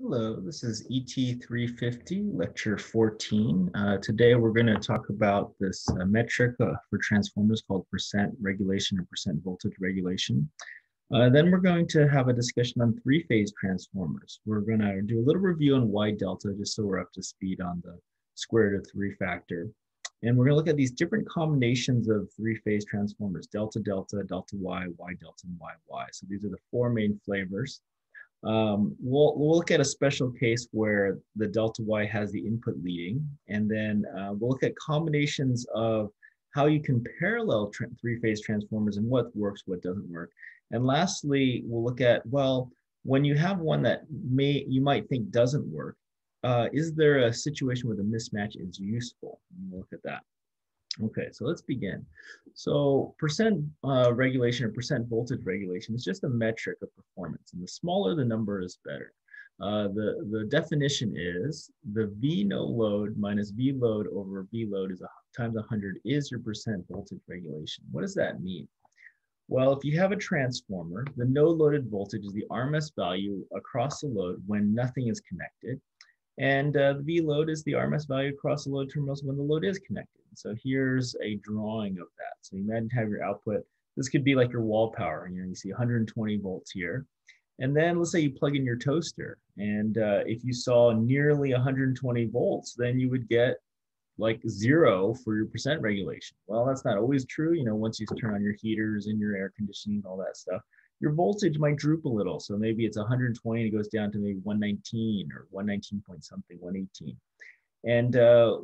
Hello, this is ET350, lecture 14. Today we're going to talk about this metric for transformers called percent regulation or percent voltage regulation. Then we're going to have a discussion on three-phase transformers. We're going to do a little review on Y delta just so we're up to speed on the square root of 3 factor. And we're going to look at these different combinations of three-phase transformers, delta delta, delta Y delta, and Y. So these are the four main flavors. We'll look at a special case where the delta Y has the input leading, and then we'll look at combinations of how you can parallel three-phase transformers and what works, what doesn't work. And lastly, we'll look at, well, when you have one that you might think doesn't work, is there a situation where the mismatch is useful? And we'll look at that. Okay, so let's begin. So percent regulation or percent voltage regulation is just a metric of performance, and the smaller the number is better. The definition is the V no load minus V load over V load is times 100 is your percent voltage regulation. What does that mean? Well, if you have a transformer, the no loaded voltage is the RMS value across the load when nothing is connected. And the V load is the RMS value across the load terminals when the load is connected. So here's a drawing of that. So you imagine have your output. This could be like your wall power, and you see 120 volts here. And then let's say you plug in your toaster, and if you saw nearly 120 volts, then you would get like 0 for your percent regulation. Well, that's not always true. You know, once you turn on your heaters and your air conditioning, all that stuff, your voltage might droop a little. So maybe it's 120 and it goes down to maybe 119 or 119 point something, 118. And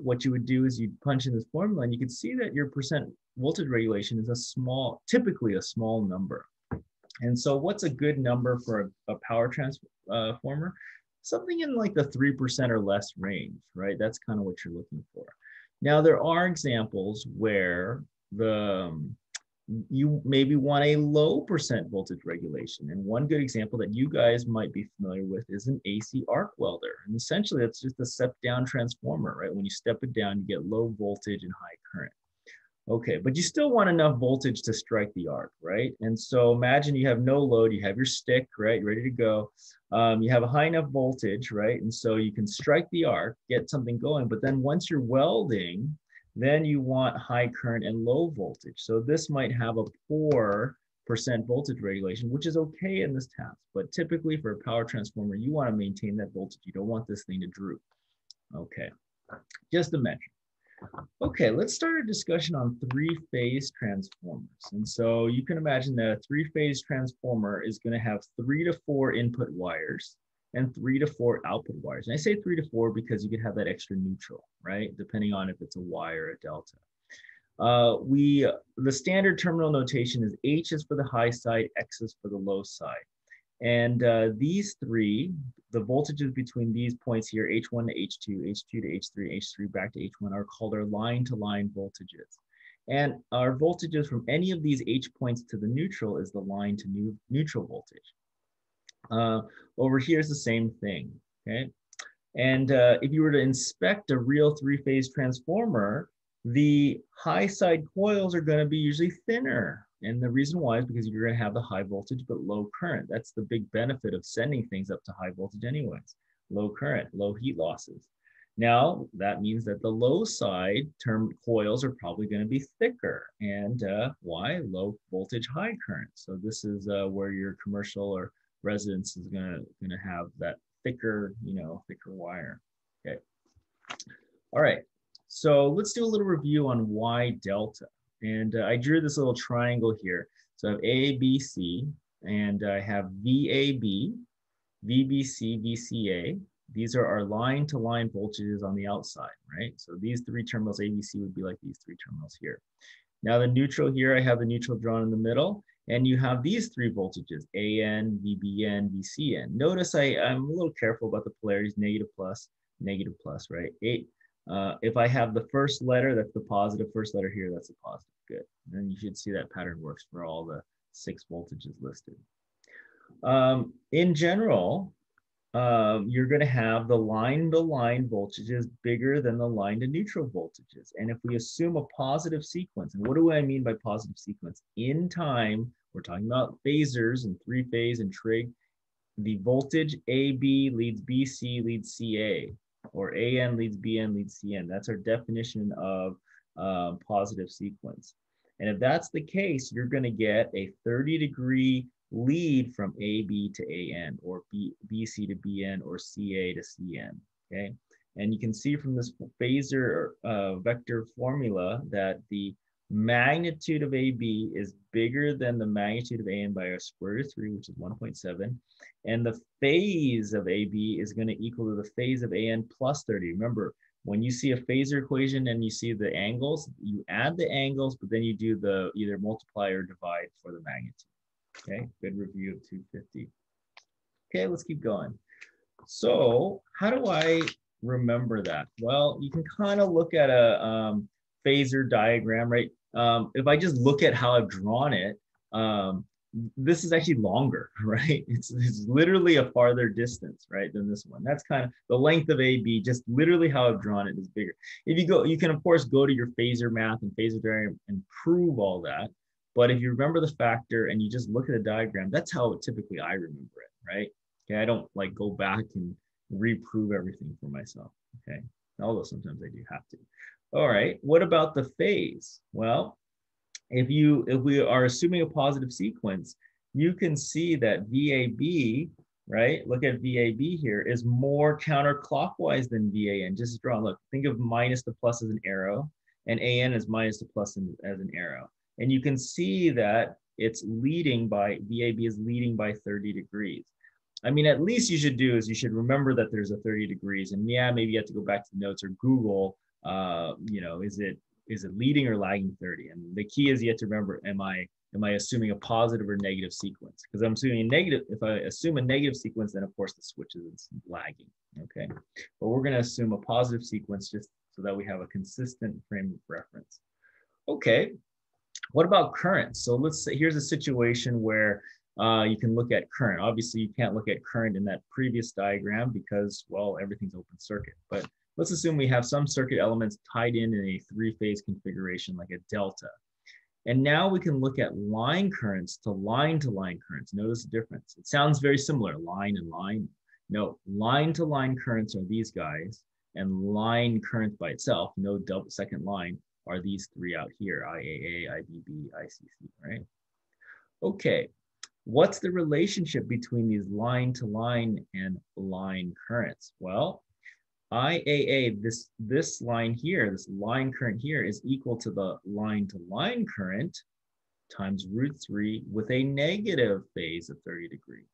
what you would do is you'd punch in this formula, and you can see that your percent voltage regulation is typically a small number. And so what's a good number for a power transformer? Something in like the 3% or less range, right? That's kind of what you're looking for. Now, there are examples where you maybe want a low percent voltage regulation. And one good example that you guys might be familiar with is an AC arc welder. And essentially, that's just a step-down transformer, right? When you step it down, you get low voltage and high current. Okay, but you still want enough voltage to strike the arc, right? And so imagine you have no load, you have your stick, right? You're ready to go. You have a high enough voltage, right? And so you can strike the arc, get something going, but then once you're welding, then you want high current and low voltage. So this might have a poor percent voltage regulation, which is okay in this task, but typically for a power transformer, you want to maintain that voltage. You don't want this thing to droop. Okay, just a metric. Okay, let's start a discussion on three-phase transformers. And so you can imagine that a three-phase transformer is going to have 3 to 4 input wires and 3 to 4 output wires. And I say 3 to 4 because you could have that extra neutral, right? Depending on if it's a Y or a delta. The standard terminal notation is H is for the high side, X is for the low side. And these three, the voltages between these points here, H1 to H2, H2 to H3, H3 back to H1 are called our line-to-line voltages. And our voltages from any of these H points to the neutral is the line-to-neutral voltage. Over here is the same thing, okay? And if you were to inspect a real three-phase transformer, the high side coils are going to be usually thinner. And the reason why is because you're going to have the high voltage but low current. That's the big benefit of sending things up to high voltage anyways. Low current, low heat losses. Now, that means that the low side coils are probably going to be thicker. And why? Low voltage, high current. So this is where your commercial or residence is going to have that thicker, thicker wire. Okay. All right. So let's do a little review on Y delta. And I drew this little triangle here. So I have A, B, C, and I have VAB, VBC, VCA. These are our line-to-line voltages on the outside, right? So these three terminals, ABC, would be like these three terminals here. Now the neutral here, I have the neutral drawn in the middle, and you have these three voltages, AN, VBN, VCN. Notice I'm a little careful about the polarities, negative plus, right? If I have the first letter, that's the positive. First letter here, that's the positive. Good. And you should see that pattern works for all the 6 voltages listed. In general, you're going to have the line-to-line voltages bigger than the line-to-neutral voltages. And if we assume a positive sequence, and what do I mean by positive sequence? In time, we're talking about phasors and three-phase and trig. the voltage AB leads BC leads CA, or AN leads BN leads CN. That's our definition of positive sequence. And if that's the case, you're going to get a 30-degree lead from AB to AN, or BC to BN, or CA to CN. Okay, and you can see from this phasor vector formula that the magnitude of AB is bigger than the magnitude of AN by a square root of 3, which is 1.7, and the phase of AB is going to equal to the phase of AN plus 30. Remember, when you see a phasor equation and you see the angles, you add the angles, but then you do the either multiply or divide for the magnitude. Okay, good review of 250. Okay, let's keep going. So how do I remember that? Well, you can kind of look at a phasor diagram, right? If I just look at how I've drawn it, this is actually longer, right? It's literally a farther distance, right, than this one. That's kind of the length of AB, just literally how I've drawn it is bigger. If you go, you can of course go to your phasor math and phasor diagram and prove all that. But if you remember the factor and you just look at the diagram, that's how typically I remember it, right? Okay, I don't like go back and reprove everything for myself, okay? Although sometimes I do have to. All right, what about the phase? Well, if we are assuming a positive sequence, you can see that VAB, right? Look at VAB here, is more counterclockwise than VAN. Just draw, look, think of minus the plus as an arrow, and AN is minus the plus as an arrow. And you can see that it's leading by, VAB is leading by 30 degrees. I mean, at least you should do is you should remember that there's a 30 degrees, and yeah, maybe you have to go back to the notes or Google, you know, is it leading or lagging 30? And the key is you have to remember, am I assuming a positive or negative sequence? Because I'm assuming a negative, if I assume a negative sequence, then of course the switch is lagging, okay? But we're gonna assume a positive sequence just so that we have a consistent frame of reference. Okay. What about current? So let's say here's a situation where you can look at current. Obviously, you can't look at current in that previous diagram because, well, everything's open circuit. But let's assume we have some circuit elements tied in a three-phase configuration like a delta. And now we can look at line currents to line currents. Notice the difference. It sounds very similar, line and line. No, line to line currents are these guys, and line current by itself, no double second line, are these three out here, IAA, IBB, ICC, right? Okay, what's the relationship between these line-to-line and line currents? Well, IAA, this line here, this line current here is equal to the line-to-line current times root 3 with a negative phase of 30 degrees.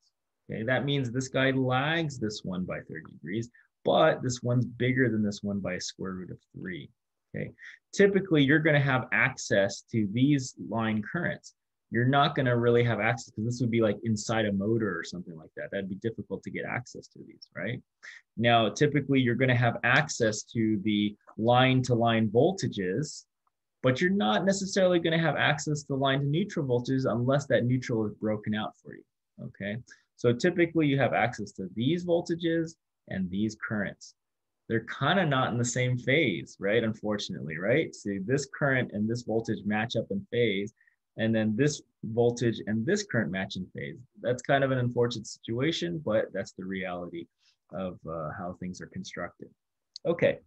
Okay, that means this guy lags this one by 30 degrees, but this one's bigger than this one by a square root of 3. Okay. Typically, you're going to have access to these line currents. You're not going to really have access because this would be like inside a motor or something like that. That'd be difficult to get access to these, right? Now, typically, you're going to have access to the line-to-line voltages, but you're not necessarily going to have access to line-to-neutral voltages unless that neutral is broken out for you, okay? So typically, you have access to these voltages and these currents. They're kind of not in the same phase, right? Unfortunately, right? See, this current and this voltage match up in phase, and then this voltage and this current match in phase. That's kind of an unfortunate situation, but that's the reality of how things are constructed. Okay,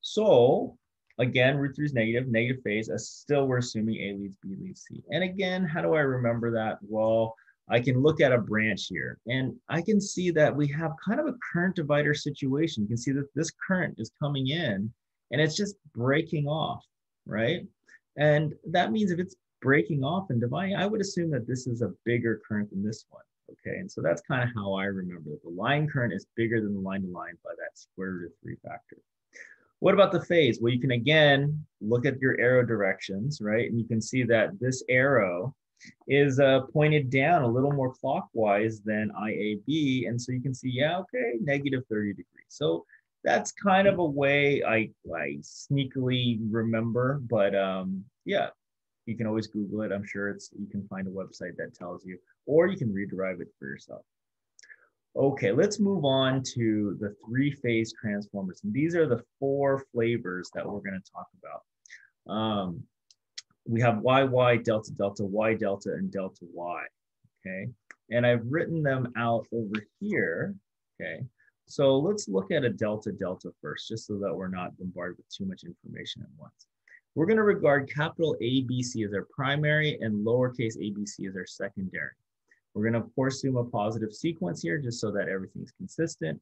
so again, root 3 is negative, negative phase, as still we're assuming A leads B leads C. And again, how do I remember that? Well, I can look at a branch here and I can see that we have kind of a current divider situation. You can see that this current is coming in and it's just breaking off, right? And that means if it's breaking off and dividing, I would assume that this is a bigger current than this one, okay? And so that's kind of how I remember that the line current is bigger than the line to line by that square root of 3 factor. What about the phase? Well, you can again, look at your arrow directions, right? And you can see that this arrow is pointed down a little more clockwise than IAB. And so you can see, yeah, okay, negative 30 degrees. So that's kind of a way I sneakily remember, but yeah, you can always Google it. I'm sure you can find a website that tells you, or you can rederive it for yourself. Okay, let's move on to the three-phase transformers. And these are the 4 flavors that we're gonna talk about. We have Y, Y, delta, delta, Y, delta, and delta Y, okay? And I've written them out over here, okay? So let's look at a delta first, just so that we're not bombarded with too much information at once. We're gonna regard capital ABC as our primary and lowercase ABC as our secondary. We're gonna of course assume a positive sequence here just so that everything's consistent.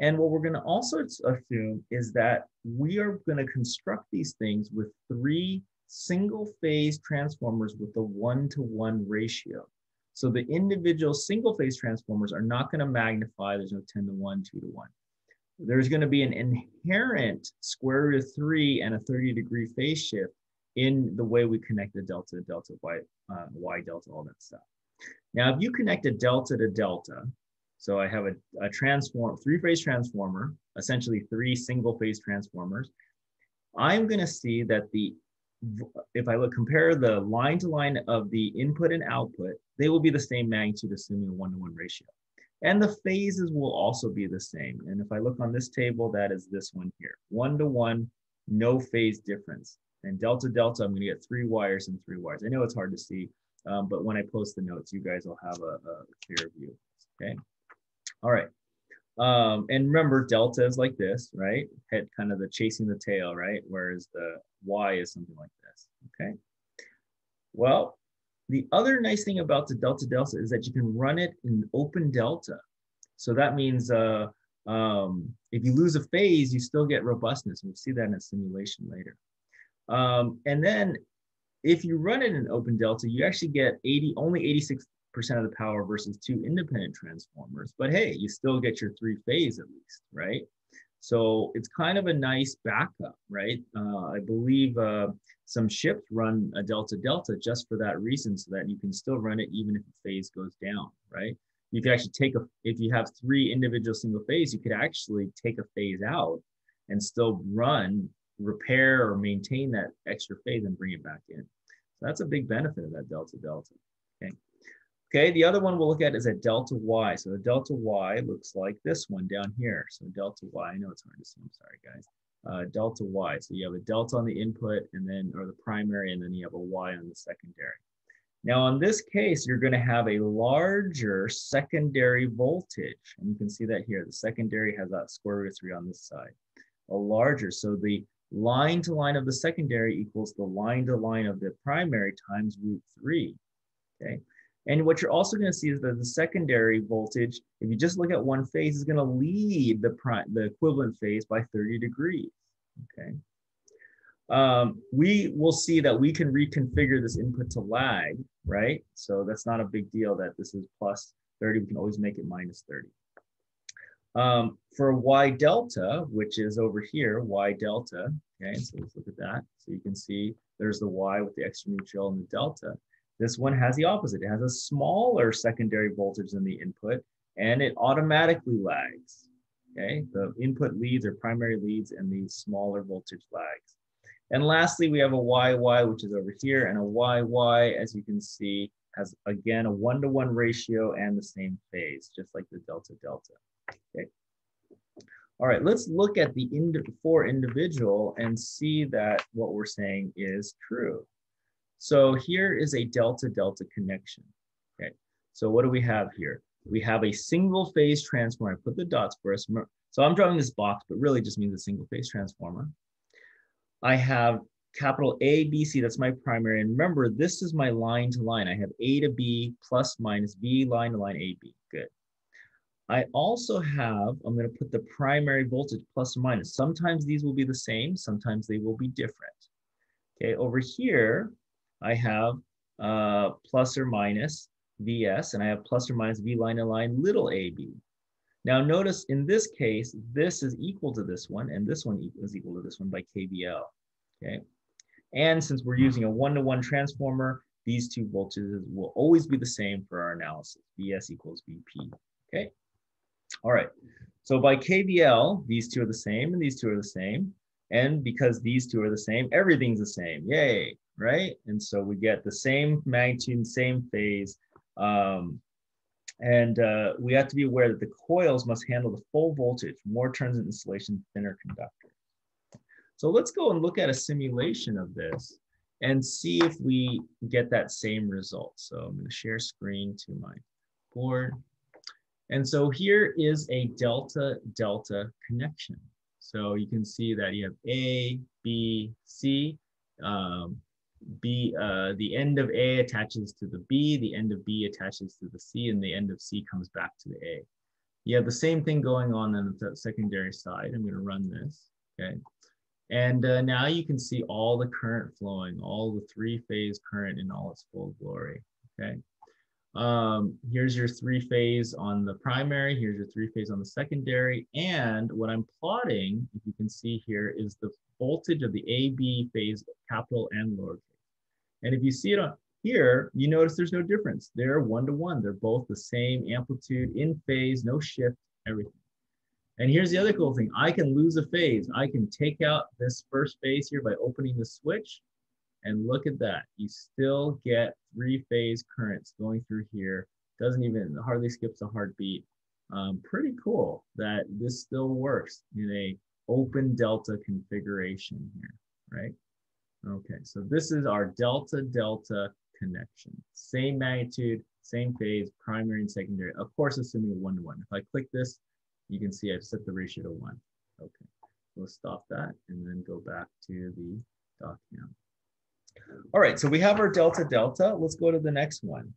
And what we're gonna also assume is that we are gonna construct these things with three single phase transformers with a 1-to-1 ratio. So the individual single phase transformers are not gonna magnify, there's no 10-to-1, 2-to-1. There's gonna be an inherent square root of 3 and a 30-degree phase shift in the way we connect the delta to delta, y delta, all that stuff. Now, if you connect a delta to delta, so I have a three-phase transformer, essentially three single-phase transformers, I'm gonna see that if I look, compare the line to line of the input and output, they will be the same magnitude, assuming a 1-to-1 ratio. And the phases will also be the same. And if I look on this table, that is this one here, 1-to-1, no phase difference. And delta delta, I'm gonna get 3 wires and 3 wires. I know it's hard to see, but when I post the notes, you guys will have a clear view, okay? All right, and remember delta is like this, right? Head kind of the chasing the tail, right? Whereas the y is something like this, okay? Well, the other nice thing about the delta delta is that you can run it in open delta. So that means if you lose a phase, you still get robustness. We'll see that in a simulation later. And then if you run it in open delta, you actually get only 86% of the power versus 2 independent transformers, but hey, you still get your 3-phase at least, right? So it's kind of a nice backup, right? I believe some ships run a delta-delta just for that reason, so that you can still run it even if the phase goes down, right? You could actually if you have 3 individual single phase, you could actually take a phase out and still repair or maintain that extra phase and bring it back in. So that's a big benefit of that delta-delta, okay? Okay, the other one we'll look at is a delta y. So the delta y looks like this one down here. So delta y, I know it's hard to see, I'm sorry guys. Delta y, so you have a delta on the input and then, or the primary, and then you have a y on the secondary. Now in this case, you're gonna have a larger secondary voltage. And you can see that here, the secondary has that square root of 3 on this side. So the line to line of the secondary equals the line to line of the primary times root 3, okay? And what you're also going to see is that the secondary voltage, if you just look at one phase, is going to lead the equivalent phase by 30 degrees, okay? We will see that we can reconfigure this input to lag, right? So that's not a big deal that this is plus 30. We can always make it minus 30. For y delta, which is over here, y delta, okay? So let's look at that. So you can see there's the y with the extra neutral and the delta. This one has the opposite. It has a smaller secondary voltage than the input, and it automatically lags, okay? The input leads or primary leads, and the smaller voltage lags. And lastly, we have a YY, which is over here, and a YY, as you can see, has, again, a 1-to-1 ratio and the same phase, just like the delta delta, okay? All right, let's look at the individual and see that what we're saying is true. So here is a delta-delta connection, okay? So what do we have here? We have a single phase transformer. I put the dots first. So I'm drawing this box, but really just means a single phase transformer. I have capital A, B, C, that's my primary. And remember, this is my line to line. I have A to B plus minus B line to line A, B, good. I also have, I'm gonna put the primary voltage plus or minus. Sometimes these will be the same, sometimes they will be different. Okay, over here, I have plus or minus Vs, and I have plus or minus V line to line little ab. Now notice in this case, this is equal to this one, and this one is equal to this one by KVL, okay? And since we're using a 1-to-1 transformer, these two voltages will always be the same for our analysis, Vs equals Vp, okay? All right, so by KVL, these two are the same, and these two are the same, and because these two are the same, everything's the same, yay! Right? And so we get the same magnitude, same phase. We have to be aware that the coils must handle the full voltage, more turns in insulation, thinner conductor. So let's go and look at a simulation of this and see if we get that same result. So I'm going to share screen to my board. And so here is a delta-delta connection. So you can see that you have A, B, C. The end of A attaches to the B, the end of B attaches to the C, and the end of C comes back to the A. You have the same thing going on the secondary side. I'm going to run this, okay? And now you can see all the current flowing, all the three-phase current in all its full glory, okay? Here's your three-phase on the primary, here's your three-phase on the secondary, and what I'm plotting, if you can see here, is the voltage of the AB phase, capital and lowercase. And if you see it on here, you notice there's no difference. They're one-to-one. They're both the same amplitude, in phase, no shift, everything. And here's the other cool thing. I can lose a phase. I can take out this first phase here by opening the switch. And look at that. You still get three-phase currents going through here. Doesn't even, hardly skips a heartbeat. Pretty cool that this still works in a open delta configuration here, right? Okay, so this is our delta-delta connection. Same magnitude, same phase, primary and secondary. Of course, assuming a one-to-one. If I click this, you can see I've set the ratio to 1. Okay, let's stop that and then go back to the document. All right, so we have our delta-delta. Let's go to the next one.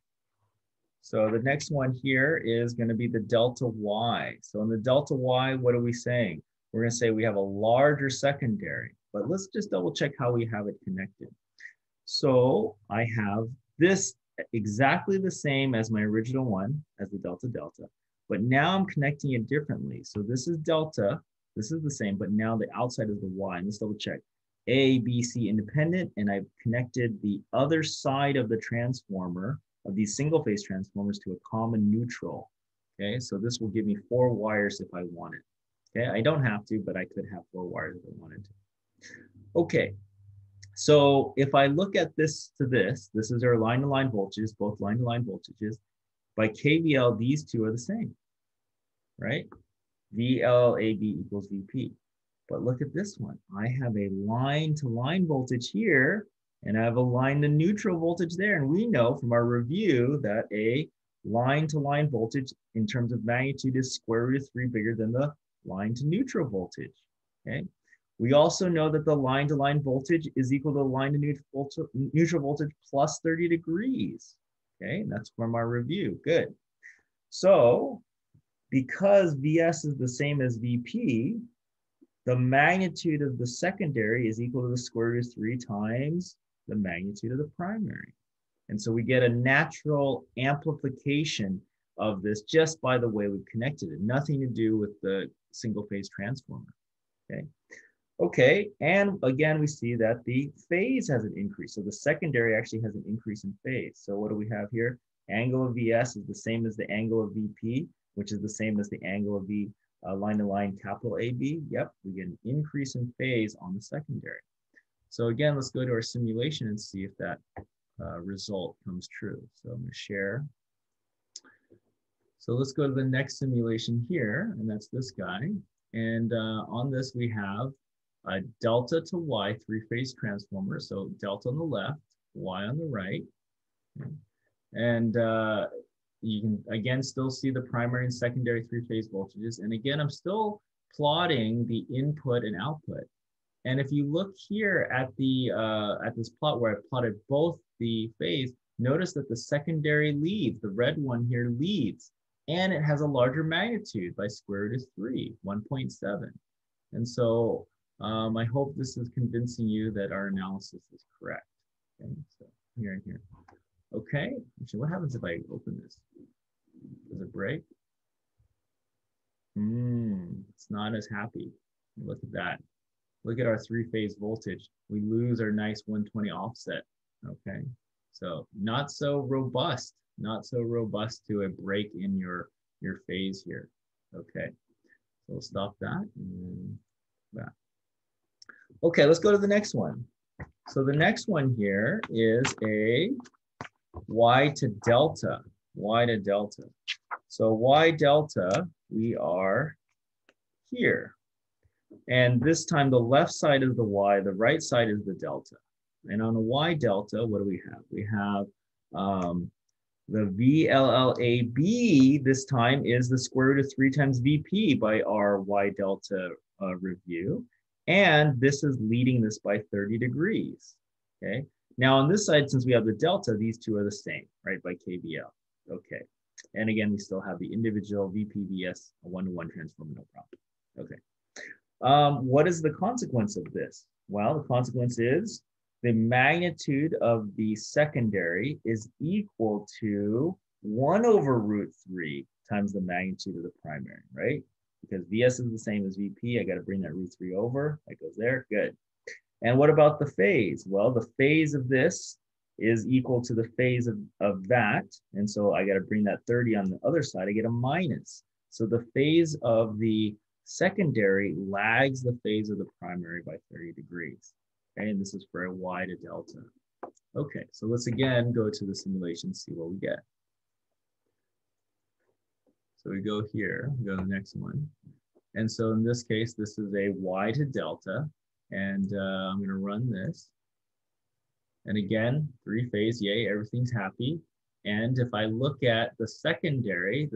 So the next one here is going to be the delta Y. So in the delta Y, what are we saying? We're going to say we have a larger secondary. But let's just double check how we have it connected. So I have this exactly the same as my original one, as the delta-delta, but now I'm connecting it differently. So this is delta, this is the same, but now the outside is the Y. And let's double check. A, B, C independent, and I've connected the other side of the transformer, of these single phase transformers, to a common neutral. Okay, so this will give me 4 wires if I wanted. Okay, I don't have to, but I could have 4 wires if I wanted to. Okay, so if I look at this to this, this is our line-to-line voltages, both line-to-line voltages. By KVL, these two are the same, right? VLAB equals VP. But look at this one. I have a line-to-line voltage here, and I have a line-to-neutral voltage there. And we know from our review that a line-to-line voltage in terms of magnitude is square root of 3 bigger than the line-to-neutral voltage, okay? We also know that the line-to-line voltage is equal to the line-to-neutral voltage plus 30 degrees. Okay, and that's from our review. Good. So because VS is the same as VP, the magnitude of the secondary is equal to the square root of 3 times the magnitude of the primary. And so we get a natural amplification of this just by the way we've connected it. Nothing to do with the single-phase transformer. Okay. Okay, and again, we see that the phase has an increase. So the secondary actually has an increase in phase. So what do we have here? Angle of VS is the same as the angle of VP, which is the same as the angle of the line-to-line capital AB. Yep, we get an increase in phase on the secondary. So again, let's go to our simulation and see if that result comes true. So I'm going to share. So let's go to the next simulation here, and that's this guy. And on this, we have a delta to Y three-phase transformer. So delta on the left, Y on the right. And you can, again, still see the primary and secondary three-phase voltages. And again, I'm still plotting the input and output. And if you look here at the at this plot where I plotted both the phase, notice that the secondary leads, the red one here leads, and it has a larger magnitude by square root of 3, 1.7. And so I hope this is convincing you that our analysis is correct. Okay, so here and here. Okay, actually, what happens if I open this? Does it break? It's not as happy. Look at that. Look at our three-phase voltage. We lose our nice 120 offset. Okay, so not so robust. Not so robust to a break in your phase here. Okay, so we'll stop that and back. Okay, let's go to the next one. So the next one here is a Y to delta, Y to delta. So Y delta, we are here. And this time the left side is the Y, the right side is the delta. And on the Y delta, what do we have? We have The VLLAB this time is the square root of 3 times VP by our Y delta review. And this is leading this by 30 degrees, okay? Now on this side, since we have the delta, these two are the same, right, by KVL, okay? And again, we still have the individual VPVS one-to-one transform, no problem, okay? What is the consequence of this? Well, the consequence is the magnitude of the secondary is equal to 1/√3 times the magnitude of the primary, right? Because VS is the same as VP, I got to bring that √3 over. That goes there, good. And what about the phase? Well, the phase of this is equal to the phase of that. And so I got to bring that 30 on the other side, I get a minus. So the phase of the secondary lags the phase of the primary by 30 degrees. Okay, and this is for a Y to delta. Okay, so let's again go to the simulation and see what we get. So we go here, we go to the next one. And so in this case, this is a Y to delta. And I'm gonna run this. And again, 3 phase, yay, everything's happy. And if I look at the secondary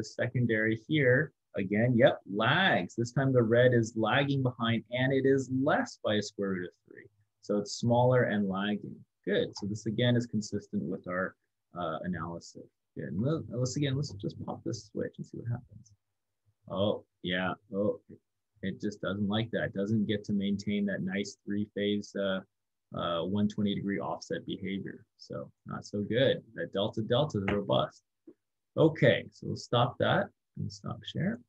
here, again, yep, lags. This time the red is lagging behind and it is less by a square root of 3. So it's smaller and lagging. Good, so this again is consistent with our analysis. Good. And let's just pop this switch and see what happens. Oh, yeah. Oh, it just doesn't like that. It doesn't get to maintain that nice 3 phase 120 degree offset behavior. So not so good. That delta delta is robust. Okay, so we'll stop that and stop share.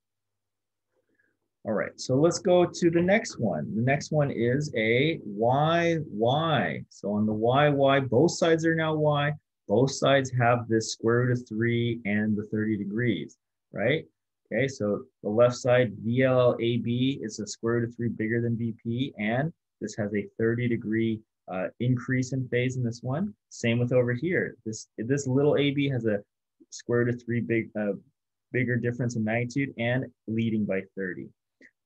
All right, so let's go to the next one. The next one is a YY. So on the YY, both sides are now Y. Both sides have this square root of 3 and the 30 degrees, right? Okay, so the left side, VLLAB is a square root of 3 bigger than VP, and this has a 30 degree increase in phase in this one. Same with over here. This little AB has a square root of 3 bigger difference in magnitude and leading by 30.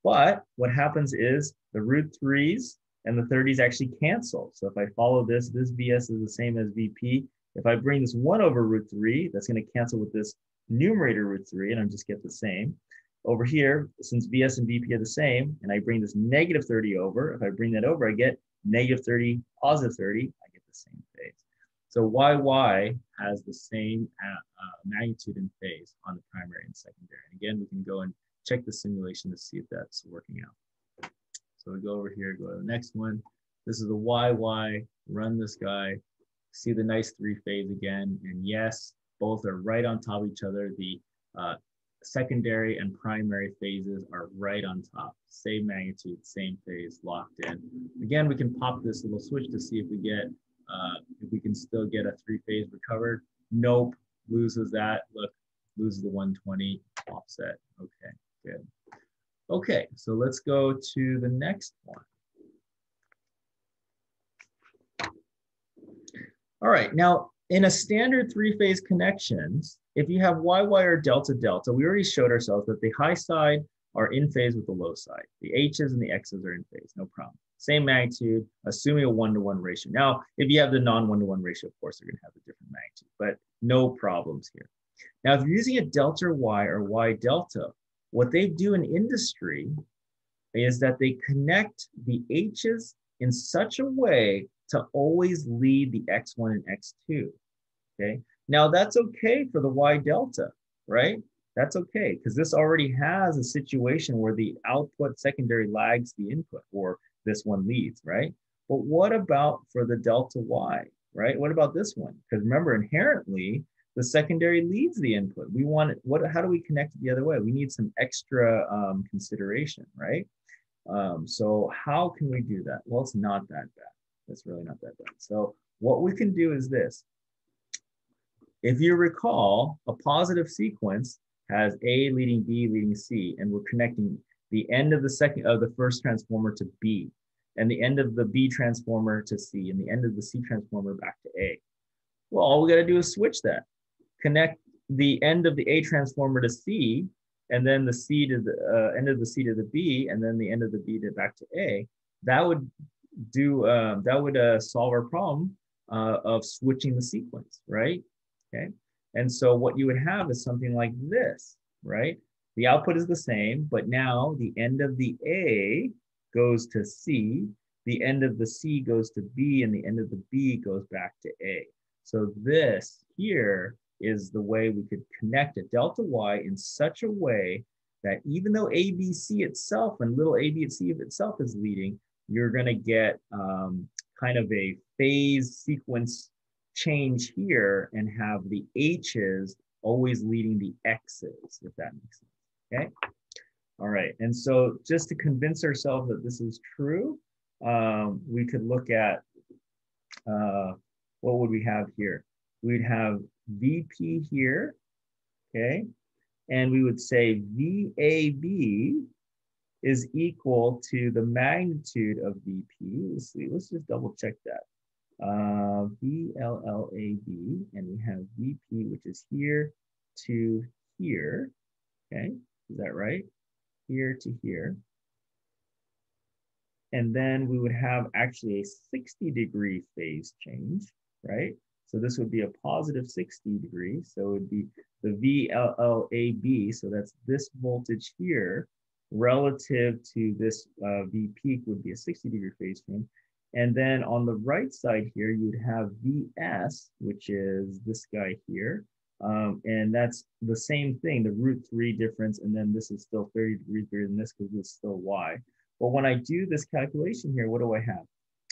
But what happens is the √3s and the 30s actually cancel. So if I follow this, this VS is the same as VP. If I bring this 1/√3, that's going to cancel with this numerator √3, and I just get the same. Over here, since VS and VP are the same, and I bring this -30 over, if I bring that over, I get -30, +30, I get the same phase. So YY has the same magnitude and phase on the primary and secondary. And again, we can go and check the simulation to see if that's working out. So we go over here, go to the next one. This is a YY, run this guy. See the nice 3 phase again, and yes, both are right on top of each other. The secondary and primary phases are right on top. Same magnitude, same phase, locked in. Again, we can pop this little switch to see if we get, if we can still get a 3 phase recovered. Nope, loses that. Look, loses the 120 offset. Okay, good. Okay, so let's go to the next one. All right, now in a standard 3 phase connections, if you have YY or delta delta, we already showed ourselves that the high side are in phase with the low side. The H's and the X's are in phase, no problem. Same magnitude, assuming a 1-to-1 ratio. Now, if you have the non-1-to-1 ratio, of course, they're gonna have a different magnitude, but no problems here. Now, if you're using a delta Y or Y delta, what they do in industry is that they connect the H's in such a way to always lead the X1 and X2, okay? Now that's okay for the Y delta, right? That's okay, because this already has a situation where the output secondary lags the input, or this one leads, right? But what about for the delta Y, right? What about this one? Because remember, inherently, the secondary leads the input. We want it, how do we connect it the other way? We need some extra consideration, right? So how can we do that? Well, it's not that bad. It's really not that bad. So what we can do is this. If you recall, a positive sequence has A leading B leading C, and we're connecting the end of the first transformer to B, and the end of the B transformer to C, and the end of the C transformer back to A. Well, all we got to do is switch that. Connect the end of the A transformer to C, and then the C to the end of the C to the B, and then the end of the B to back to A. That would solve our problem of switching the sequence, right? Okay, And so what you would have is something like this, right? The output is the same, but now the end of the A goes to C, the end of the C goes to B, and the end of the B goes back to A. So this here is the way we could connect a delta Y in such a way that even though ABC itself and little ABC of itself is leading, you're gonna get kind of a phase sequence change here and have the H's always leading the X's, if that makes sense, okay? All right, and so just to convince ourselves that this is true, we could look at, what would we have here? We'd have VP here, okay? And we would say VAB is equal to the magnitude of VP. Let's see, let's just double check that. VLLAB, and we have VP, which is here to here, okay? Is that right? Here to here. And then we would have actually a 60-degree phase change, right? So this would be a positive 60 degree. So it would be the VLLAB. So that's this voltage here relative to this V peak would be a 60-degree phase change. And then on the right side here, you'd have VS, which is this guy here. And that's the same thing, the root 3 difference. And then this is still 30 degrees bigger than this because it's still Y. But when I do this calculation here, what do I have?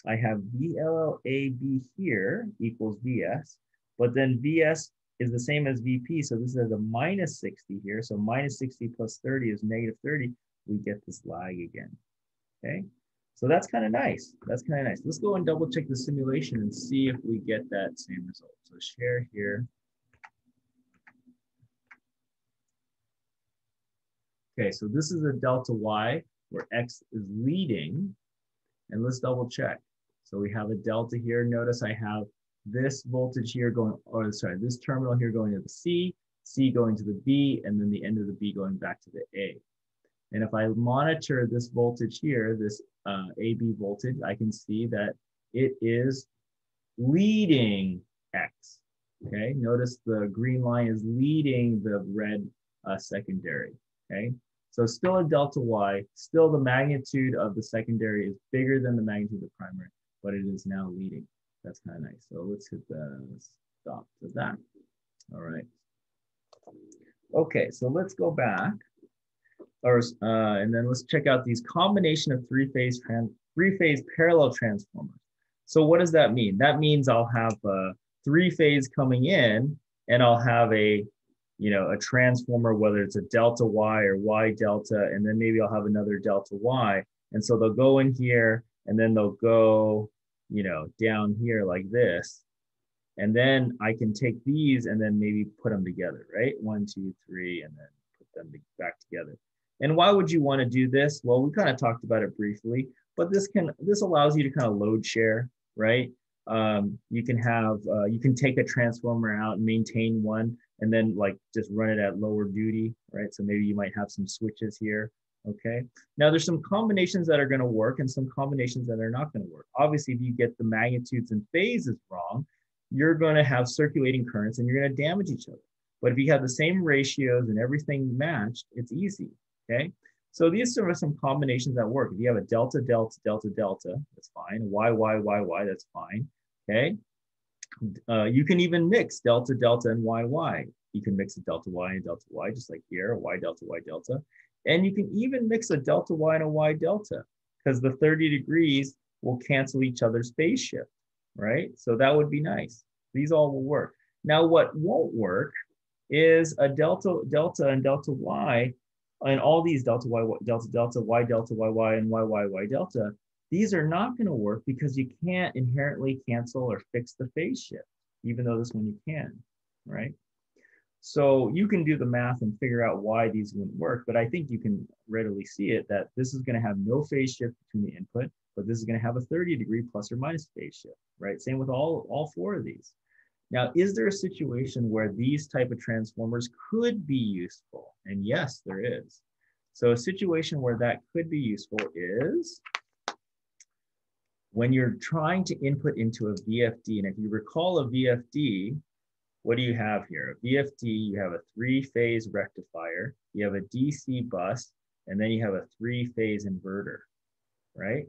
I have VLLAB here equals VS, but then VS is the same as VP. So this is a minus 60 here. So minus 60 plus 30 is negative 30. We get this lag again, okay? So that's kind of nice. That's kind of nice. Let's go and double check the simulation and see if we get that same result. So share here. Okay, so this is a delta Y where X is leading, and let's double check. So we have a delta here. Notice I have this voltage here going, or sorry, this terminal here going to the C, C going to the B, and then the end of the B going back to the A. And if I monitor this voltage here, this AB voltage, I can see that it is leading X, okay? Notice the green line is leading the red secondary, okay? So still a delta Y, still the magnitude of the secondary is bigger than the magnitude of the primary, but it is now leading. That's kind of nice. So let's hit the stop to that. All right. Okay, so let's go back. And then let's check out these combination of three-phase parallel transformers. So what does that mean? That means I'll have a three-phase coming in, and I'll have a a transformer, whether it's a delta Y or Y delta, and then maybe I'll have another delta Y. And so they'll go in here, and then they'll go, down here like this. And then I can take these and then maybe put them together, right? 1, 2, 3, and then put them back together. And why would you want to do this? Well, we kind of talked about it briefly, but this allows you to kind of load share, right? You can have, you can take a transformer out and maintain one, and then like just run it at lower duty, right? So maybe you might have some switches here, okay? Now there's some combinations that are gonna work and some combinations that are not gonna work. Obviously, if you get the magnitudes and phases wrong, you're gonna have circulating currents and you're gonna damage each other. But if you have the same ratios and everything matched, it's easy, okay? So these are some combinations that work. If you have a delta, delta, delta, delta, that's fine. Y, Y, Y, Y, that's fine, okay? You can even mix delta, delta, and Y, Y. You can mix a delta Y and delta Y, just like here, Y, delta, Y, delta. And you can even mix a delta Y and a Y delta, because the 30 degrees will cancel each other's phase shift, right? So that would be nice. These all will work. Now, what won't work is a delta, delta, and delta Y, and all these delta Y, delta, delta, Y, delta, Y, Y, and Y, Y, Y, delta. These are not going to work because you can't inherently cancel or fix the phase shift, even though this one you can, right? So you can do the math and figure out why these wouldn't work, but I think you can readily see it that this is going to have no phase shift between the input, but this is going to have a 30 degree plus or minus phase shift, right? Same with all four of these. Now, is there a situation where these type of transformers could be useful? And yes, there is. So a situation where that could be useful is when you're trying to input into a VFD, and if you recall a VFD, what do you have here? A VFD, you have a three-phase rectifier, you have a DC bus, and then you have a three-phase inverter, right?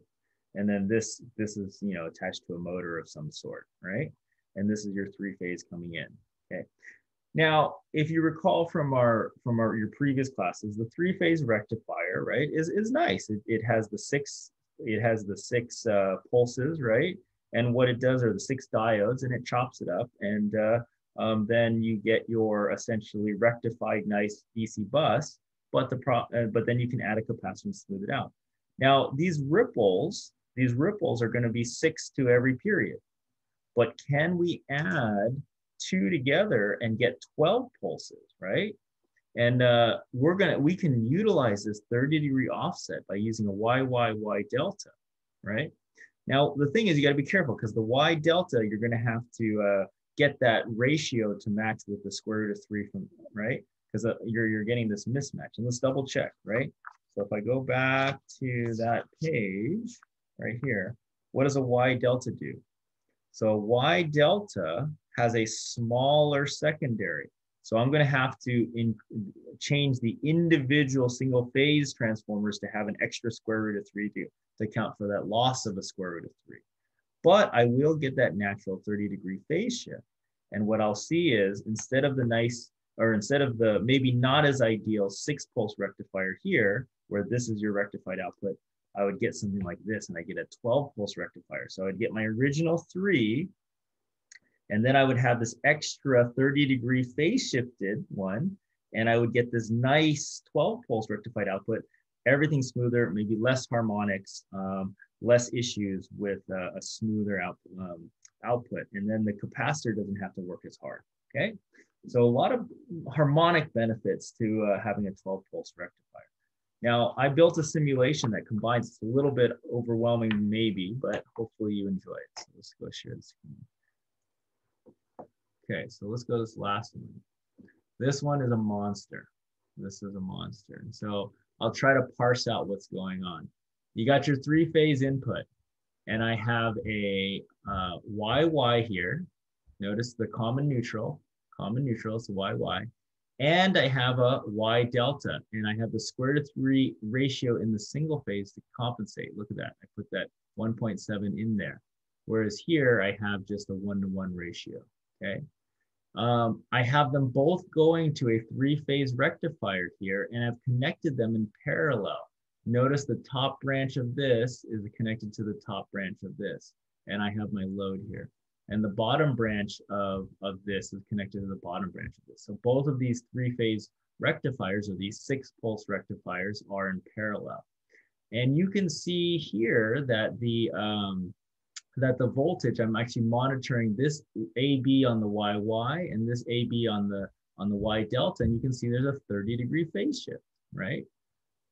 And then this is, you know, attached to a motor of some sort, right? And this is your three-phase coming in, okay? Now, if you recall from your previous classes, the three-phase rectifier, right, is nice. It has the six pulses, right? And what it does are the six diodes, and it chops it up, and then you get your essentially rectified nice DC bus. But but then you can add a capacitor and smooth it out. Now these ripples are going to be six to every period, but can we add two together and get 12 pulses, right? And we can utilize this 30-degree offset by using a YYY delta, right? Now, the thing is, you got to be careful, because the Y delta, you're going to have to get that ratio to match with the square root of 3 from, right? Because you're getting this mismatch. And let's double check, right? So if I go back to that page right here, what does a Y delta do? So a Y delta has a smaller secondary. So I'm going to have to change the individual single phase transformers to have an extra square root of 3 to account for that loss of a square root of 3. But I will get that natural 30-degree phase shift. And what I'll see is instead of the maybe not as ideal six-pulse rectifier here, where this is your rectified output, I would get something like this, and I get a 12-pulse rectifier. So I'd get my original 3, and then I would have this extra 30-degree phase shifted one, and I would get this nice 12-pulse rectified output. Everything's smoother, maybe less harmonics, less issues with a smoother output. And then the capacitor doesn't have to work as hard, okay? So a lot of harmonic benefits to having a 12-pulse rectifier. Now, I built a simulation that combines. It's a little bit overwhelming maybe, but hopefully you enjoy it. So let's go share the screen. Okay, so let's go to this last one. This one is a monster. This is a monster. And so I'll try to parse out what's going on. You got your three-phase input, and I have a YY here. Notice the common neutral, so YY. And I have a Y delta, and I have the square root of 3 ratio in the single phase to compensate. Look at that, I put that 1.7 in there. Whereas here I have just a 1-to-1 ratio, okay? I have them both going to a three-phase rectifier here, and I've connected them in parallel. Notice the top branch of this is connected to the top branch of this, and I have my load here. And the bottom branch of this is connected to the bottom branch of this. So both of these three-phase rectifiers, or these six-pulse rectifiers, are in parallel. And you can see here that the voltage, I'm actually monitoring this AB on the YY and this AB on the Y delta, and you can see there's a 30-degree phase shift, right?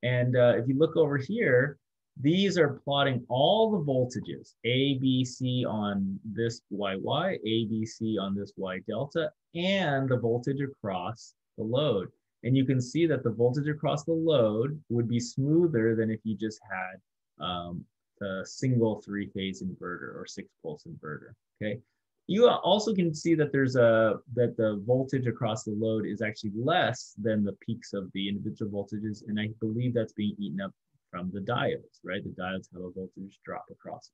And if you look over here, these are plotting all the voltages, ABC on this YY, ABC on this Y delta, and the voltage across the load. And you can see that the voltage across the load would be smoother than if you just had the single three-phase inverter or six-pulse inverter, okay? You also can see that that the voltage across the load is actually less than the peaks of the individual voltages, and I believe that's being eaten up from the diodes, right? The diodes have a voltage drop across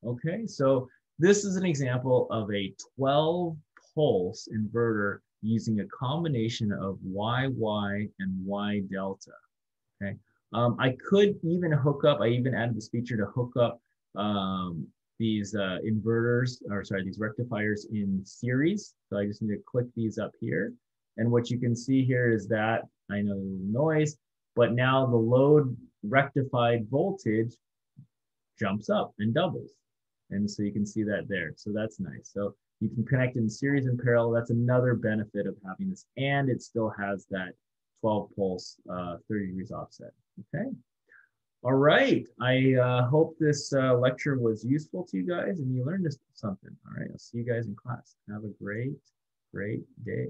them. Okay, so this is an example of a 12-pulse inverter using a combination of YY and Y delta, okay? I could even hook up, I even added this feature to hook up these these rectifiers in series. So I just need to click these up here. And what you can see here is that, I know noise, but now the load rectified voltage jumps up and doubles. And so you can see that there. So that's nice. So you can connect in series and parallel. That's another benefit of having this. And it still has that 12-pulse, 30 degrees offset, okay? All right, I hope this lecture was useful to you guys and you learned something. All right, I'll see you guys in class. Have a great, great day.